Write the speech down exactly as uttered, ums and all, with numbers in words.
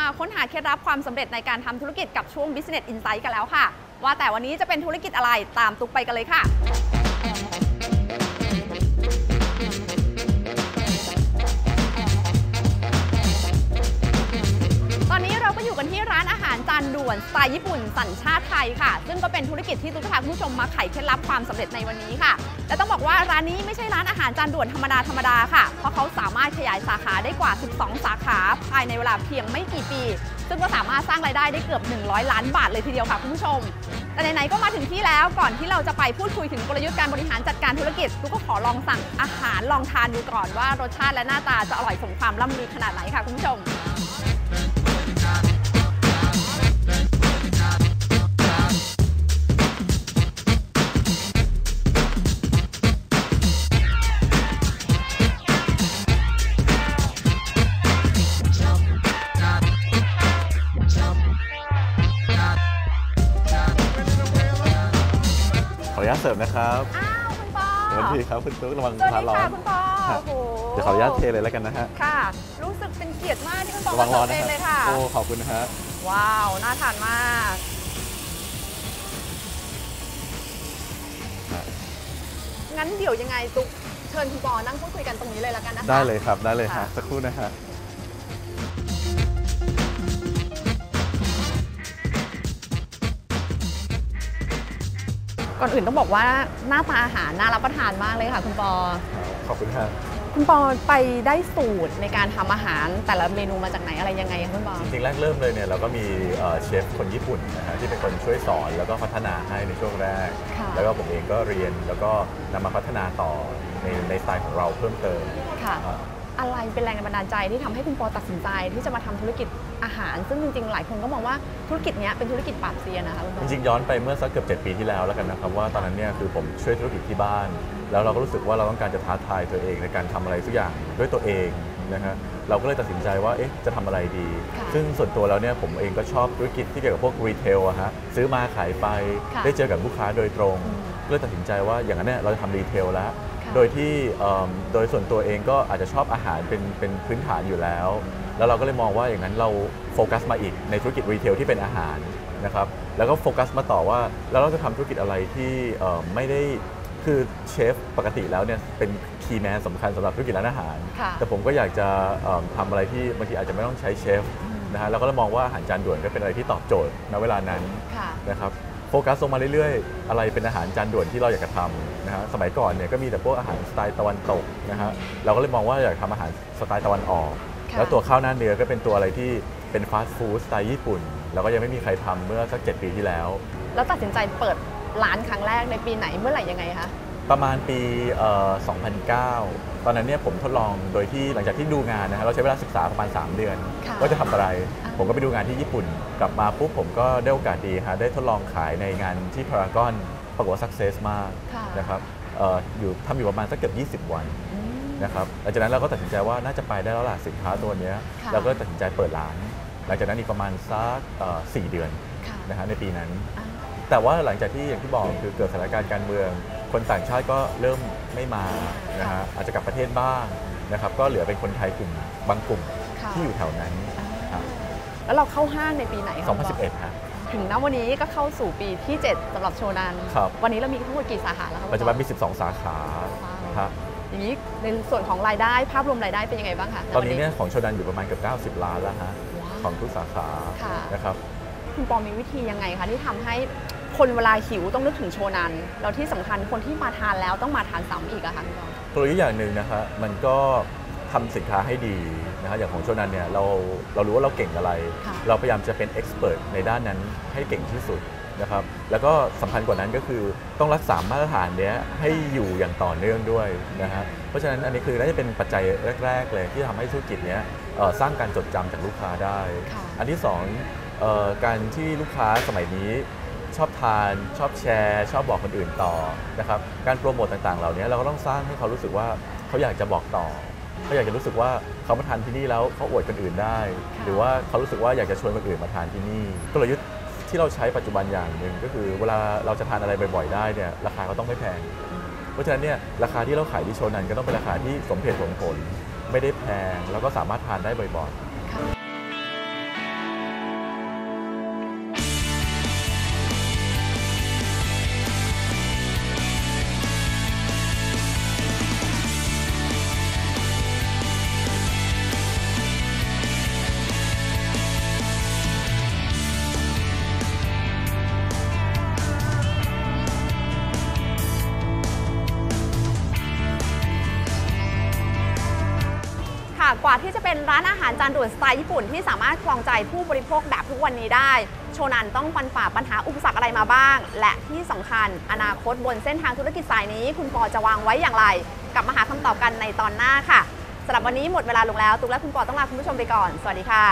มาค้นหาเคล็ดลับความสำเร็จในการทำธุรกิจกับช่วง Business Insight กันแล้วค่ะว่าแต่วันนี้จะเป็นธุรกิจอะไรตามตุ๊กไปกันเลยค่ะจานด่วนสไตล์ญี่ปุ่นสัญชาติไทยค่ะซึ่งก็เป็นธุรกิจที่ตุ๊กพาคุณผู้ชมมาไขเคล็ดลับความสำเร็จในวันนี้ค่ะและต้องบอกว่าร้านนี้ไม่ใช่ร้านอาหารจานด่วนธรรมดาธรรมดาค่ะเพราะเขาสามารถขยายสาขาได้กว่าสิบสองสาขาภายในเวลาเพียงไม่กี่ปีซึ่งก็สามารถสร้างรายได้ได้เกือบหนึ่งร้อยล้านบาทเลยทีเดียวค่ะคุณผู้ชมแต่ไหนๆก็มาถึงที่แล้วก่อนที่เราจะไปพูดคุยถึงกลยุทธ์การบริหารจัดการธุรกิจตุ๊กก็ขอลองสั่งอาหารลองทานดูก่อนว่ารสชาติและหน้าตาจะอร่อยสมความล่ำลือขนาดไหนค่ะคุณผู้ชมเสิร์ฟนะครับอ้าวคุณปอสวัสดีครับคุณตุ๊กระวังร้อนร้อนคุณปอโอ้เดี๋ยวขออนุญาตเทเลยแล้วกันนะฮะค่ะรู้สึกเป็นเกียรติมากที่คุณปอมาเสิร์ฟเองเลยค่ะโอ้ขอบคุณนะฮะว้าวน่าทานมากงั้นเดี๋ยวยังไงตุ๊กเชิญคุณปอนั่งพูดคุยกันตรงนี้เลยแล้วกันนะคะได้เลยครับได้เลยฮะสักครู่นะฮะก่อนอื่นต้องบอกว่าหน้าตาอาหารน่ารับประทานมากเลยค่ะคุณปอขอบคุณค่ะคุณปอไปได้สูตรในการทำอาหารแต่ละเมนูมาจากไหนอะไรยังไงคะคุณปอจริงๆแรกเริ่มเลยเนี่ยเราก็มีเชฟคนญี่ปุ่นนะฮะที่เป็นคนช่วยสอนแล้วก็พัฒนาให้ในช่วงแรกแล้วก็ผมเองก็เรียนแล้วก็นำมาพัฒนาต่อในในสไตล์ของเราเพิ่มเติมค่ะอะไรเป็นแรงบันดาลใจที่ทำให้คุณปอตัดสินใจที่จะมาทำธุรกิจอาหารซึ่งจริงๆหลายคนก็มองว่าธุรกิจนี้เป็นธุรกิจปราบเซียนนะคะจริงๆย้อนไปเมื่อสักเกือบเจ็ดปีที่แล้วแล้วกันนะครับว่าตอนนั้นเนี่ยคือผมช่วยธุรกิจที่บ้านแล้วเราก็รู้สึกว่าเราต้องการจะท้าทายตัวเองในการทำอะไรสักอย่างด้วยตัวเองนะฮะเราก็เลยตัดสินใจว่าเอ๊ะจะทำอะไรดีซึ่งส่วนตัวแล้วเนี่ยผมเองก็ชอบธุรกิจที่เกี่ยวกับพวกรีเทลอะฮะซื้อมาขายไปได้เจอกับลูกค้าโดยตรงก็เลยตัดสินใจว่าอย่างนั้นเนี่ยเราจะทำรีเทลแล้วโดยที่โดยส่วนตัวเองก็อาจจะชอบอาหารเป็นเป็นพื้นฐานอยู่แล้วแล้วเราก็เลยมองว่าอย่างนั้นเราโฟกัสมาอีกในธุรกิจรีเทลที่เป็นอาหารนะครับแล้วก็โฟกัสมาต่อว่าแล้วเราจะทำธุรกิจอะไรที่ไม่ได้คือเชฟปกติแล้วเนี่ยเป็นคีย์แมนสำคัญสำหรับธุรกิจร้านอาหารแต่ผมก็อยากจะทำอะไรที่บางทีอาจจะไม่ต้องใช้เชฟนะฮะเราก็เลยมองว่าอาหารจานด่วนก็เป็นอะไรที่ตอบโจทย์ในเวลานั้นนะครับโฟกัสลงมาเรื่อยๆอะไรเป็นอาหารจานด่วนที่เราอยากจะทำนะฮะสมัยก่อนเนี่ยก็มีแต่พวกอาหารสไตล์ตะวันตกนะฮะเราก็เลยมองว่าอยากทำอาหารสไตล์ตะวันออกแล้วตัวข้าวหน้าเนื้อก็เป็นตัวอะไรที่เป็นฟาสต์ฟู้ดสไตล์ญี่ปุ่นแล้วก็ยังไม่มีใครทำเมื่อสักเจ็ดปีที่แล้วแล้วตัดสินใจเปิดร้านครั้งแรกในปีไหนเมื่อไหร่ยังไงคะประมาณปีสองพันเก้าตอนนั้นเนี่ยผมทดลองโดยที่หลังจากที่ดูงานนะฮะเราใช้เวลาศึกษาประมาณสามเดือนว่าจะทำอะไรผมก็ไปดูงานที่ญี่ปุ่นกลับมาปุ๊บผมก็ได้โอกาสดีฮะได้ทดลองขายในงานที่พารากอนปรากฏว่าสักเซสมากนะครับอยู่ทำอยู่ประมาณสักเกือบยี่สิบวันนะครับหลังจากนั้นเราก็ตัดสินใจว่าน่าจะไปได้แล้วล่ะสินค้าตัวนี้เราก็ตัดสินใจเปิดร้านหลังจากนั้นอีกประมาณสักสี่เดือนนะฮะในปีนั้นแต่ว่าหลังจากที่อย่างที่บอกคือเกิดสถานการณ์การเมืองคนต่างชาติก็เริ่มไม่มานะฮะอาจจะกลับประเทศบ้างนะครับก็เหลือเป็นคนไทยกลุ่มบางกลุ่มที่อยู่แถวนั้นแล้วเราเข้าห้างในปีไหนครับสองพันสิบเอ็ดค่ะถึงณวันนี้ก็เข้าสู่ปีที่เจ็ดสำหรับโชนันวันนี้เรามีทั้งหมดกี่สาขาแล้วครับปัจจุบันมีสิบสองสาขาครับอย่างนี้ในส่วนของรายได้ภาพรวมรายได้เป็นยังไงบ้างคะตอนนี้เนี่ยของโชนันอยู่ประมาณเกือบเก้าสิบล้านแล้วฮะของทุกสาขานะครับคุณปอมีวิธียังไงคะที่ทำให้คนเวลาหิวต้องนึกถึงโชนันแล้วที่สำคัญคนที่มาทานแล้วต้องมาทานซ้ำอีกอะคะคุณปอตัวอย่างหนึ่งนะคะมันก็ทำสินค้าให้ดีนะครับอย่างของโชนันเนี่ยเราเรารู้ว่าเราเก่งอะไรเราพยายามจะเป็นเอ็กซ์เพรสในด้านนั้นให้เก่งที่สุดนะครับแล้วก็สำคัญกว่านั้นก็คือต้องรักษามาตรฐานเนี้ยให้อยู่อย่างต่อเนื่องด้วยนะฮะเพราะฉะนั้นอันนี้คือน่าจะเป็นปัจจัยแรกๆเลยที่ทำให้ธุรกิจเนี้ยสร้างการจดจำจากลูกค้าได้อันที่สองการที่ลูกค้าสมัยนี้ชอบทานชอบแชร์ชอบบอกคนอื่นต่อนะครับการโปรโมทต่างๆเหล่านี้เราก็ต้องสร้างให้เขารู้สึกว่าเขาอยากจะบอกต่อเขาอยากจะรู้สึกว่าเขามาทานที่นี่แล้วเขาอวดคนอื่นได้หรือว่าเขารู้สึกว่าอยากจะชวนคนอื่นมาทานที่นี่กลยุทธ์ที่เราใช้ปัจจุบันอย่างหนึ่งก็คือเวลาเราจะทานอะไรบ่อยๆได้เนี่ยราคาก็ต้องไม่แพงเพราะฉะนั้นเนี่ยราคาที่เราขายที่โชนันก็ต้องเป็นราคาที่สมเหตุสมผลไม่ได้แพงแล้วก็สามารถทานได้บ่อยๆ กว่าที่จะเป็นร้านอาหารจานด่วนสไตล์ญี่ปุ่นที่สามารถครองใจผู้บริโภคแบบทุกวันนี้ได้โชนันต้องฟันฝ่าปัญหาอุปสรรคอะไรมาบ้างและที่สำคัญอนาคตบนเส้นทางธุรกิจสายนี้คุณปอจะวางไว้อย่างไรกลับมาหาคำตอบกันในตอนหน้าค่ะสำหรับวันนี้หมดเวลาลงแล้วตุ๊กและคุณปอต้องลาคุณผู้ชมไปก่อนสวัสดีค่ะ